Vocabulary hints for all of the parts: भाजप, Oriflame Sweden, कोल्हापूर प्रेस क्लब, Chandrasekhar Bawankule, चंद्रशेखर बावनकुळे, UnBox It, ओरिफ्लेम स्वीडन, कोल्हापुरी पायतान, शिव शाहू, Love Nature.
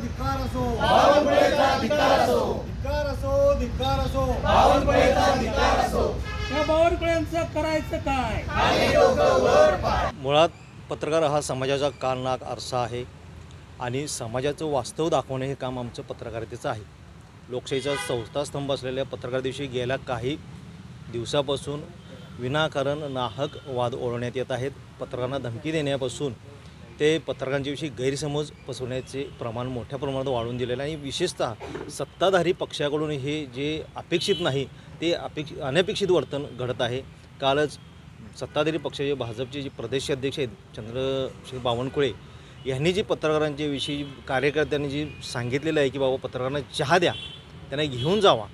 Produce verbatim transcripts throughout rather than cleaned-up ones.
धिक्कार असो, बावनकुळेचा धिक्कार असो, धिक्कार असो, धिक्कार असो, बावनकुळेचा धिक्कार असो। त्या बावनकुळेंचं करायचं काय? खाली डोकं वर पाय। मुळात पत्रकार हा समाजाचा कान नाक आरसा आहे आणि समाजाचं वास्तव दाखवणे हे काम आमचं पत्रकारितेचं आहे। लोकशाहीचा चौथा स्तंभ असलेल्या पत्रकार दिवशी गेल्या काही दिवसापासून विनाकारण नाहक वाद ओढण्यात येत आहेत। पत्रकारांना धमकी देण्यापासून ते पत्रकारांच्याविषयी गैरसमज पसरवण्याचे प्रमाण मोठ्या प्रमाणात वाढून दिलेलं आहे। विशेषतः सत्ताधारी पक्षाकडून हे जे अपेक्षित नाही ते अपेक्षित अनपेक्षित वर्तन घडत आहे। कालच सत्ताधारी पक्षाचे भाजपचे जे प्रदेशाध्यक्ष आहेत चंद्रशेखर बावनकुळे यांनी जी पत्रकारांच्या विषयी कार्यकर्त्यांनी जी सांगितलेलं आहे की बाबा पत्रकारांना चहा द्या, त्यांना घेऊन जावा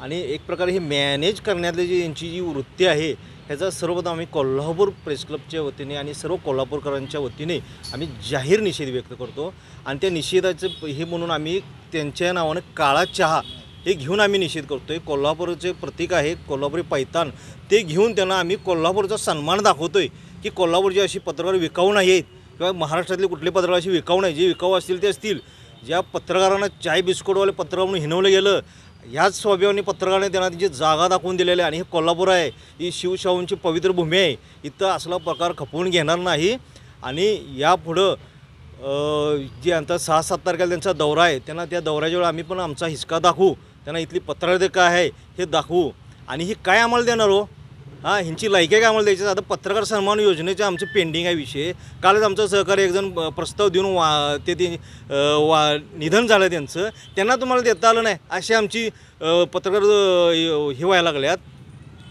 आणि एक प्रकारे हे मॅनेज करण्यातली जी यांची जी वृत्ती आहे ह्याचा सर्वदा आम्ही कोल्हापूर प्रेस क्लबच्या वतीने आणि सर्व कोल्हापूरकरांच्या वतीने आम्ही जाहीर निषेध व्यक्त करतो। आणि त्या निषेधाचं हे म्हणून आम्ही त्यांच्या नावानं काळा चहा हे घेऊन आम्ही निषेध करतो आहे। कोल्हापूरचे प्रतीक आहे कोल्हापुरी पैतान, ते घेऊन त्यांना आम्ही कोल्हापूरचा सन्मान दाखवतो आहे की कोल्हापूरची अशी पत्रकार विकाऊ नाही आहेत किंवा महाराष्ट्रातले कुठले पत्रकार अशी विकाऊ नाही, जे विकाऊ असतील ते असतील। ज्या पत्रकारांना चाय बिस्कुटवाले पत्रकार म्हणून हिनवलं गेलं याच स्वभावाने पत्रकारांनी त्यांना त्यांची जागा दाखवून दिलेली आहे। आणि हे कोल्हापूर आहे, ही शिव शाहूंची पवित्र भूमी आहे, इथं असला प्रकार खपवून घेणार नाही। आणि यापुढं जे आता सहा सात तारखेला त्यांचा दौरा आहे त्यांना त्या दौऱ्याच्या वेळी आम्ही पण आमचा हिसका दाखवू, त्यांना इथली पत्रकारिता काय आहे हे दाखवू। आणि ही काय आम्हाला देणार हो, हां ह्यांची लायकी काय आम्हाला द्यायची? आता पत्रकार सन्मान योजनेचे आमचे पेंडिंग आहे विषय। कालच आमचं सहकारी एकजण प्रस्ताव देऊन वा ते ते वा निधन झालं त्यांचं, त्यांना तुम्हाला देता आलं नाही अशी आमची पत्रकार हे व्हायला लागल्यात।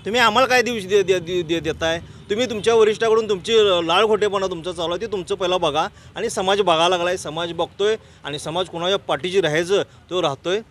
तुम्ही आम्हाला काय देऊ दे दे दे दे देताय? तुम्ही तुमच्या वरिष्ठाकडून तुमची लाळखोटेपणा तुमचा चालू आहे ते तुमचं पहिला बघा। आणि समाज बघायला लागला आहे, समाज बघतोय आणि समाज कोणाच्या पाठीशी राहायचं तो राहतोय।